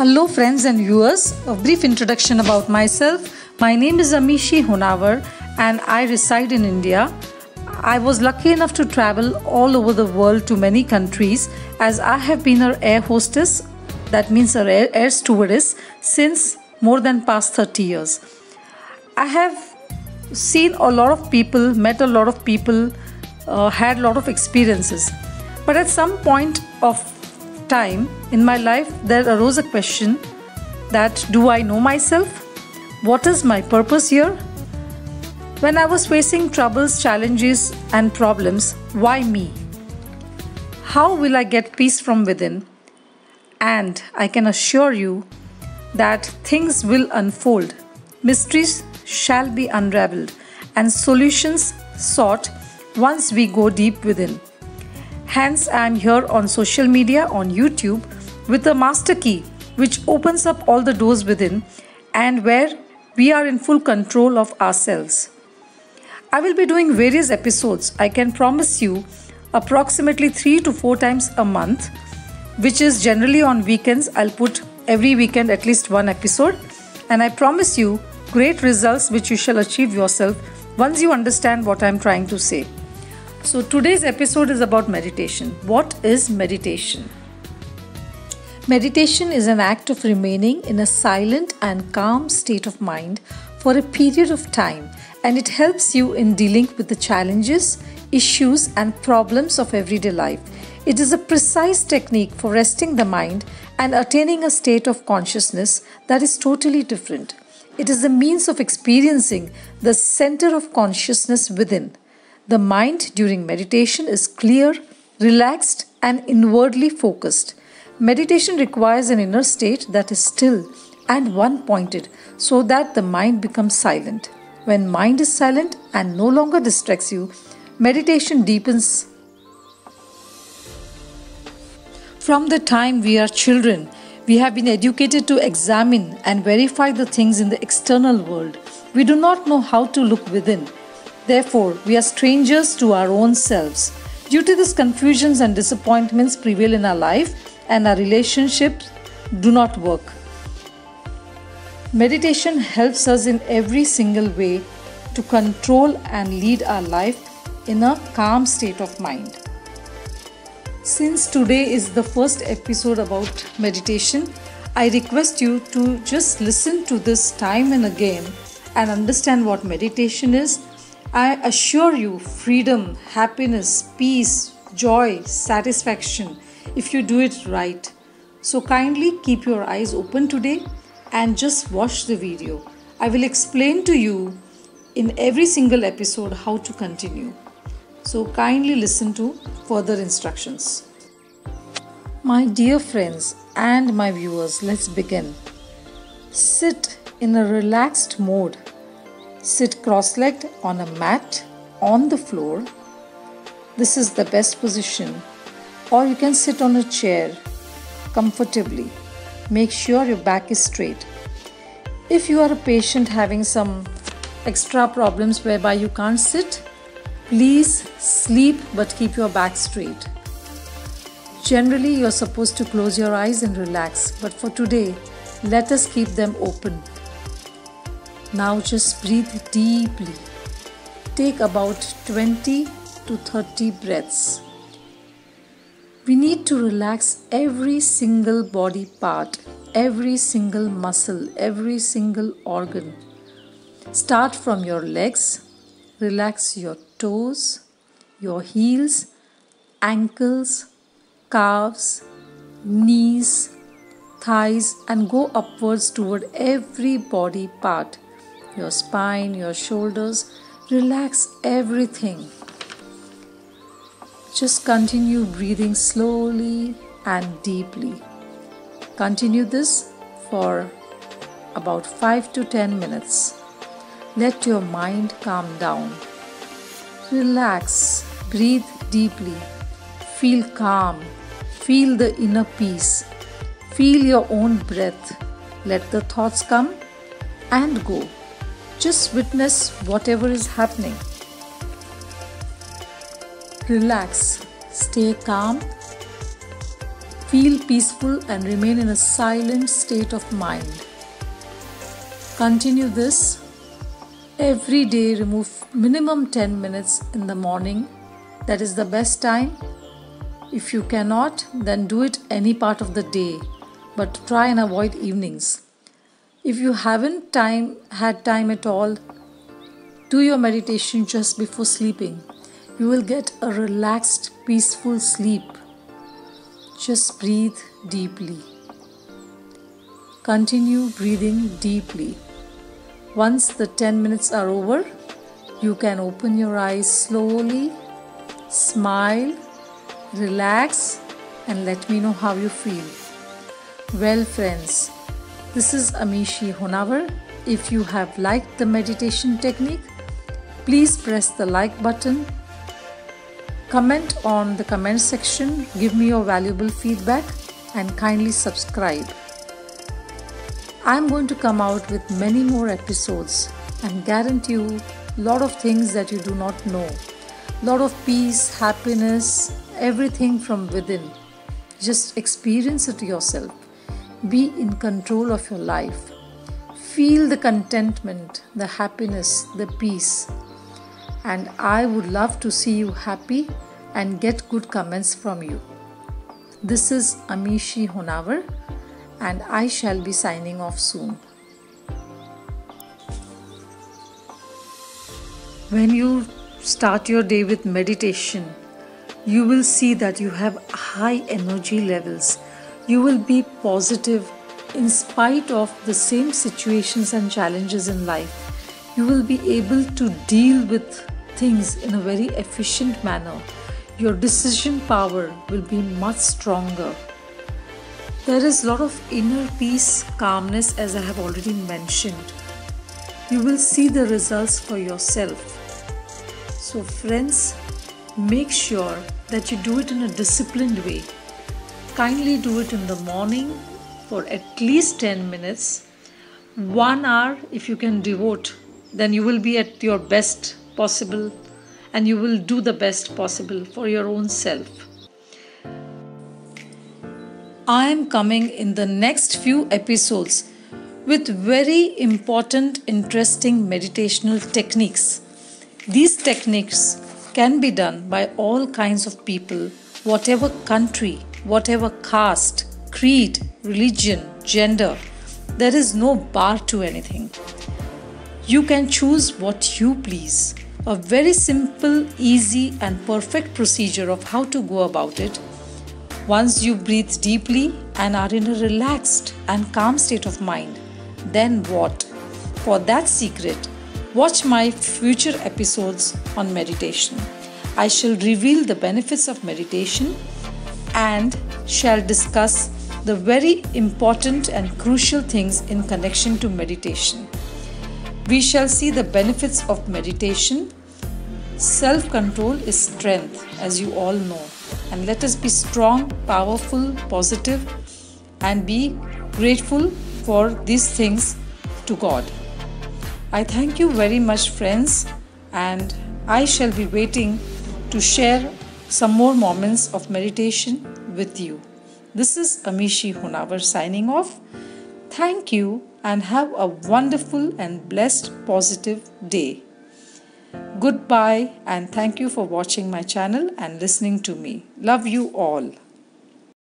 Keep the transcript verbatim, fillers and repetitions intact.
Hello friends and viewers, a brief introduction about myself. My name is Amishi Honawar and I reside in India. I was lucky enough to travel all over the world to many countries as I have been an air hostess, that means an air, air stewardess, since more than past thirty years. I have seen a lot of people, met a lot of people, uh, had a lot of experiences. But at some point of time in my life, there arose a question that, do I know myself? What is my purpose here? When I was facing troubles, challenges and problems, why me? How will I get peace from within? And I can assure you that things will unfold. Mysteries shall be unraveled and solutions sought once we go deep within. Hence, I am here on social media, on YouTube, with a master key which opens up all the doors within and where we are in full control of ourselves. I will be doing various episodes. I can promise you approximately three to four times a month, which is generally on weekends. I'll put every weekend at least one episode, and I promise you great results which you shall achieve yourself once you understand what I am trying to say. So today's episode is about meditation. What is meditation? Meditation is an act of remaining in a silent and calm state of mind for a period of time, and it helps you in dealing with the challenges, issues and problems of everyday life. It is a precise technique for resting the mind and attaining a state of consciousness that is totally different. It is the means of experiencing the center of consciousness within. The mind during meditation is clear, relaxed, and inwardly focused. Meditation requires an inner state that is still and one-pointed so that the mind becomes silent. When mind is silent and no longer distracts you, meditation deepens. From the time we are children, we have been educated to examine and verify the things in the external world. We do not know how to look within. Therefore, we are strangers to our own selves. Due to this, confusions and disappointments prevail in our life and our relationships do not work. Meditation helps us in every single way to control and lead our life in a calm state of mind. Since today is the first episode about meditation, I request you to just listen to this time and again and understand what meditation is. I assure you freedom, happiness, peace, joy, satisfaction if you do it right. So kindly keep your eyes open today and just watch the video. I will explain to you in every single episode how to continue. So kindly listen to further instructions. My dear friends and my viewers, let's begin. Sit in a relaxed mode. Sit cross-legged on a mat on the floor. This is the best position. Or you can sit on a chair comfortably. Make sure your back is straight. If you are a patient having some extra problems whereby you can't sit, please sleep but keep your back straight. Generally, you're supposed to close your eyes and relax, but for today, let us keep them open. Now just breathe deeply. Take about twenty to thirty breaths. We need to relax every single body part, every single muscle, every single organ. Start from your legs. Relax your toes, your heels, ankles, calves, knees, thighs, and go upwards toward every body part. Your spine, your shoulders, relax everything. Just continue breathing slowly and deeply. Continue this for about five to ten minutes. Let your mind calm down. Relax, breathe deeply. Feel calm, feel the inner peace. Feel your own breath. Let the thoughts come and go. Just witness whatever is happening. Relax, stay calm Feel peaceful and remain in a silent state of mind. Continue this every day. Remove minimum ten minutes in the morning. That is the best time. If you cannot, then do it any part of the day, but try and avoid evenings. If you haven't time had time at all, do your meditation just before sleeping. You will get a relaxed, peaceful sleep. Just breathe deeply. Continue breathing deeply. Once the ten minutes are over, you can open your eyes slowly, smile, relax, and let me know how you feel. Well, friends, this is Amishi Honawar. If you have liked the meditation technique, please press the like button. Comment on the comment section. Give me your valuable feedback and kindly subscribe. I am going to come out with many more episodes and guarantee you a lot of things that you do not know. Lot of peace, happiness, everything from within. Just experience it yourself. Be in control of your life. Feel the contentment, the happiness, the peace. And I would love to see you happy and get good comments from you. This is Amishi Honawar, and I shall be signing off soon. When you start your day with meditation, you will see that you have high energy levels. You will be positive in spite of the same situations and challenges in life. You will be able to deal with things in a very efficient manner. Your decision power will be much stronger. There is a lot of inner peace, calmness, as I have already mentioned. You will see the results for yourself. So friends, make sure that you do it in a disciplined way. Kindly do it in the morning for at least ten minutes. One hour if you can devote, then you will be at your best possible and you will do the best possible for your own self. I am coming in the next few episodes with very important, interesting meditational techniques. These techniques can be done by all kinds of people, whatever country, whatever caste, creed, religion, gender. There is no bar to anything. You can choose what you please. A very simple, easy, and perfect procedure of how to go about it. Once you breathe deeply and are in a relaxed and calm state of mind, then what? For that secret, watch my future episodes on meditation. I shall reveal the benefits of meditation and shall discuss the very important and crucial things in connection to meditation. We shall see the benefits of meditation. Self-control is strength, as you all know. And let us be strong, powerful, positive, and be grateful for these things to God. I thank you very much, friends, and I shall be waiting to share some more moments of meditation with you. This is Amishi Honawar signing off. Thank you and have a wonderful and blessed positive day. Goodbye and thank you for watching my channel and listening to me. Love you all.